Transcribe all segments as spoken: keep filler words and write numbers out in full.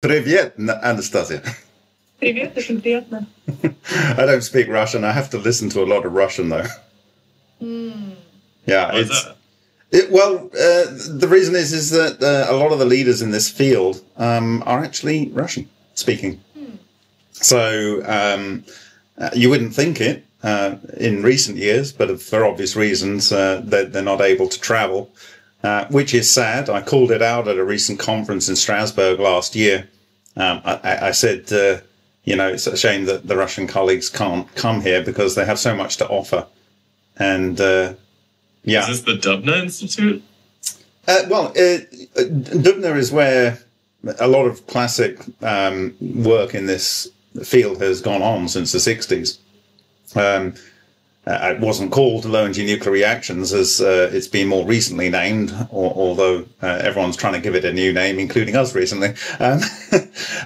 Privet, Anastasia. Privet, Privet. I don't speak Russian. I have to listen to a lot of Russian, though. Mm. Yeah, Why it's it, well. Uh, the reason is is that uh, a lot of the leaders in this field um, are actually Russian speaking. Mm. So um, you wouldn't think it uh, in recent years, but for obvious reasons, uh, they're, they're not able to travel. Uh, which is sad. I called it out at a recent conference in Strasbourg last year. Um, I, I said, uh, you know, it's a shame that the Russian colleagues can't come here because they have so much to offer. And, uh, yeah. Is this the Dubna Institute? Uh, well, uh, Dubna is where a lot of classic um, work in this field has gone on since the sixties. Um, Uh, it wasn't called Low Energy Nuclear Reactions, as uh, it's been more recently named, or, although uh, everyone's trying to give it a new name, including us recently. Um,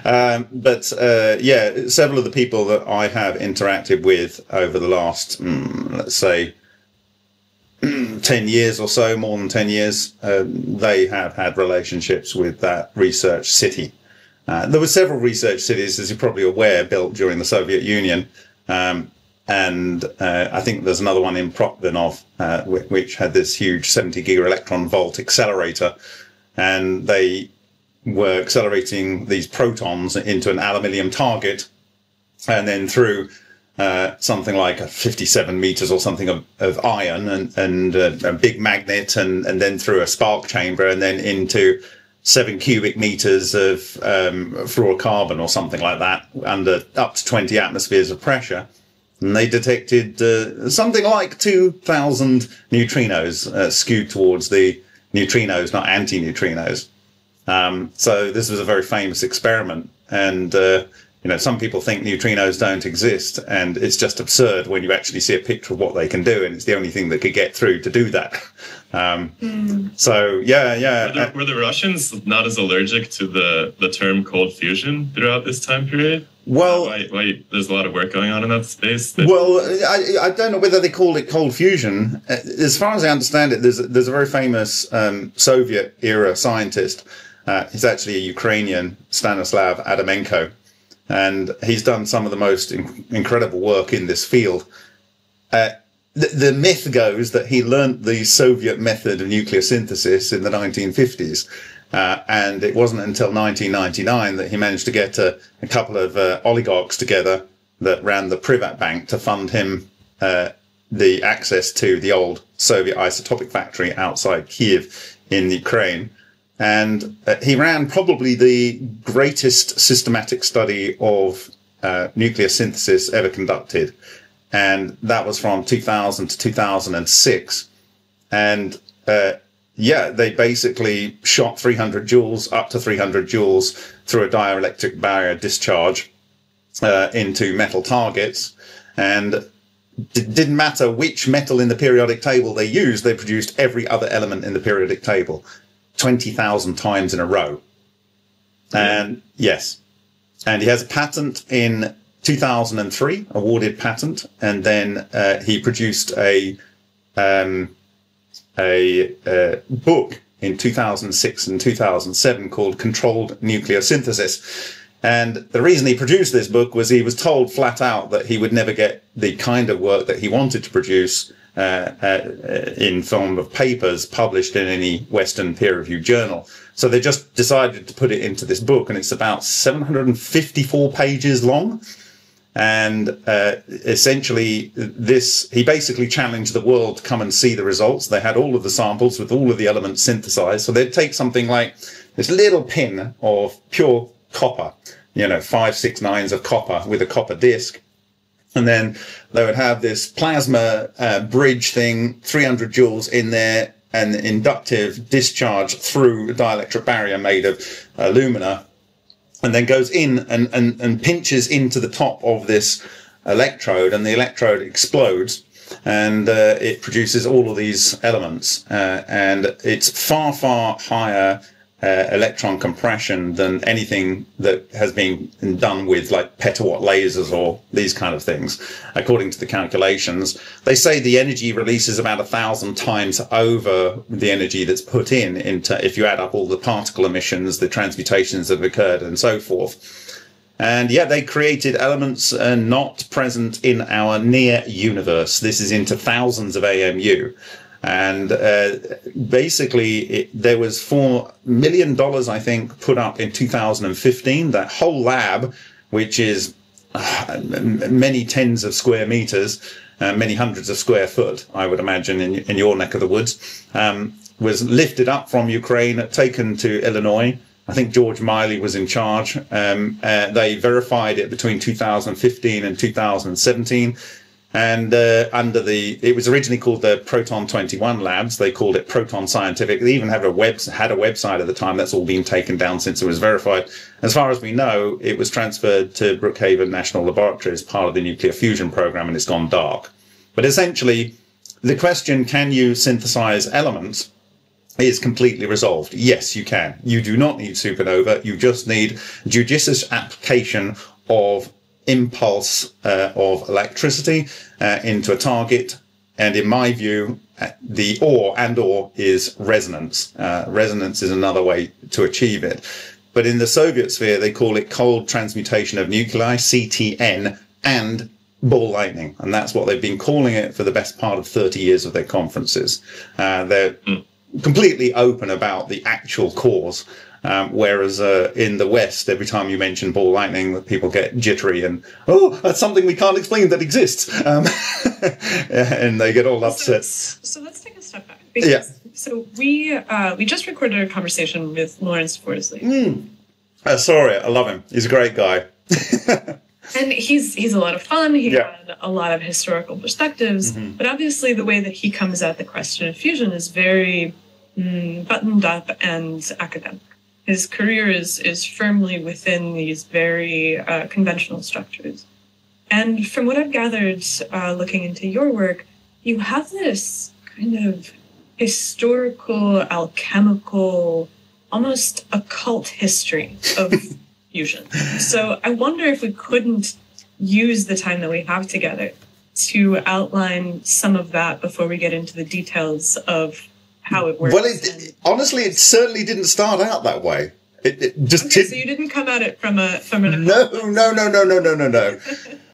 um, but, uh, yeah, several of the people that I have interacted with over the last, mm, let's say, ten years or so, more than ten years, uh, they have had relationships with that research city. Uh, there were several research cities, as you're probably aware, built during the Soviet Union. Um, And uh, I think there's another one in Prokhorov, uh, which had this huge seventy giga electron volt accelerator. And they were accelerating these protons into an aluminium target. And then through uh, something like fifty-seven meters or something of, of iron and, and uh, a big magnet, and, and then through a spark chamber, and then into seven cubic meters of um, fluorocarbon or something like that, under up to twenty atmospheres of pressure. And they detected uh, something like two thousand neutrinos uh, skewed towards the neutrinos, not anti-neutrinos. Um, so this was a very famous experiment. And, uh, you know, some people think neutrinos don't exist. And it's just absurd when you actually see a picture of what they can do. And it's the only thing that could get through to do that. Um, mm. So, yeah, yeah. Were the, were the Russians not as allergic to the, the term cold fusion throughout this time period? Well, why, why, there's a lot of work going on in that space. That well, I, I don't know whether they call it cold fusion. As far as I understand it, there's a, there's a very famous um, Soviet era scientist. Uh, he's actually a Ukrainian, Stanislav Adamenko, and he's done some of the most in incredible work in this field. Uh, the, the myth goes that he learned the Soviet method of nuclear synthesis in the nineteen fifties. Uh, and it wasn't until nineteen ninety-nine that he managed to get a, a couple of uh, oligarchs together that ran the Privat Bank to fund him uh, the access to the old Soviet isotopic factory outside Kyiv in Ukraine. And uh, he ran probably the greatest systematic study of uh, nuclear synthesis ever conducted. And that was from two thousand to two thousand six. And uh, yeah, they basically shot three hundred joules, up to three hundred joules, through a dielectric barrier discharge uh, into metal targets. And it didn't matter which metal in the periodic table they used, they produced every other element in the periodic table twenty thousand times in a row. And yes, and he has a patent in two thousand three, awarded patent, and then uh, he produced a... Um, a uh, book in two thousand six and two thousand seven called Controlled Nucleosynthesis. And the reason he produced this book was he was told flat out that he would never get the kind of work that he wanted to produce uh, uh, in form of papers published in any Western peer-reviewed journal. So they just decided to put it into this book, and it's about seven hundred fifty-four pages long. And uh, essentially, this he basically challenged the world to come and see the results. They had all of the samples with all of the elements synthesized. So they'd take something like this little pin of pure copper, you know, five, six nines of copper with a copper disc. And then they would have this plasma uh, bridge thing, three hundred joules in there, and inductive discharge through a dielectric barrier made of alumina. And then goes in and, and, and pinches into the top of this electrode, and the electrode explodes, and uh, it produces all of these elements. Uh, and it's far, far higher uh, electron compression than anything that has been done with like petawatt lasers or these kind of things. According to the calculations, they say the energy releases about a thousand times over the energy that's put in, into, if you add up all the particle emissions, the transmutations that have occurred and so forth. And yeah, they created elements uh, not present in our near universe. This is into thousands of A M U. And uh, basically, it, there was four million dollars, I think, put up in two thousand fifteen. That whole lab, which is uh, many tens of square meters, uh, many hundreds of square foot, I would imagine, in, in your neck of the woods, um, was lifted up from Ukraine, taken to Illinois. I think George Miley was in charge. Um, uh, they verified it between two thousand fifteen and two thousand seventeen. And uh, under the, it was originally called the Proton twenty-one Labs. They called it Proton Scientific. They even had a web, had a website at the time. That's all been taken down since it was verified. As far as we know, it was transferred to Brookhaven National Laboratory as part of the nuclear fusion program, and it's gone dark. But essentially, the question, can you synthesize elements, is completely resolved. Yes, you can. You do not need supernova. You just need judicious application of impulse uh, of electricity uh, into a target. And in my view, the or and or is resonance. Uh, resonance is another way to achieve it. But in the Soviet sphere, they call it cold transmutation of nuclei, C T N, and ball lightning. And that's what they've been calling it for the best part of thirty years of their conferences. Uh, they're mm. completely open about the actual cause. Um, whereas uh, in the West, every time you mention ball lightning, people get jittery and, oh, that's something we can't explain that exists. Um, and they get all upset. So, so let's take a step back. Because, yeah. So we uh, we just recorded a conversation with Lawrence Forsley. Mm. I saw it. I love him. He's a great guy. And he's he's a lot of fun. He yeah. had a lot of historical perspectives. Mm-hmm. But obviously the way that he comes at the question of fusion is very mm, buttoned up and academic. His career is, is firmly within these very uh, conventional structures. And from what I've gathered, uh, looking into your work, you have this kind of historical, alchemical, almost occult history of fusion. So I wonder if we couldn't use the time that we have together to outline some of that before we get into the details of how it works. Well, it, it, honestly, it certainly didn't start out that way. It, it just okay, didn't. So you didn't come at it from a from an. No, no, no, no, no, no, no, no.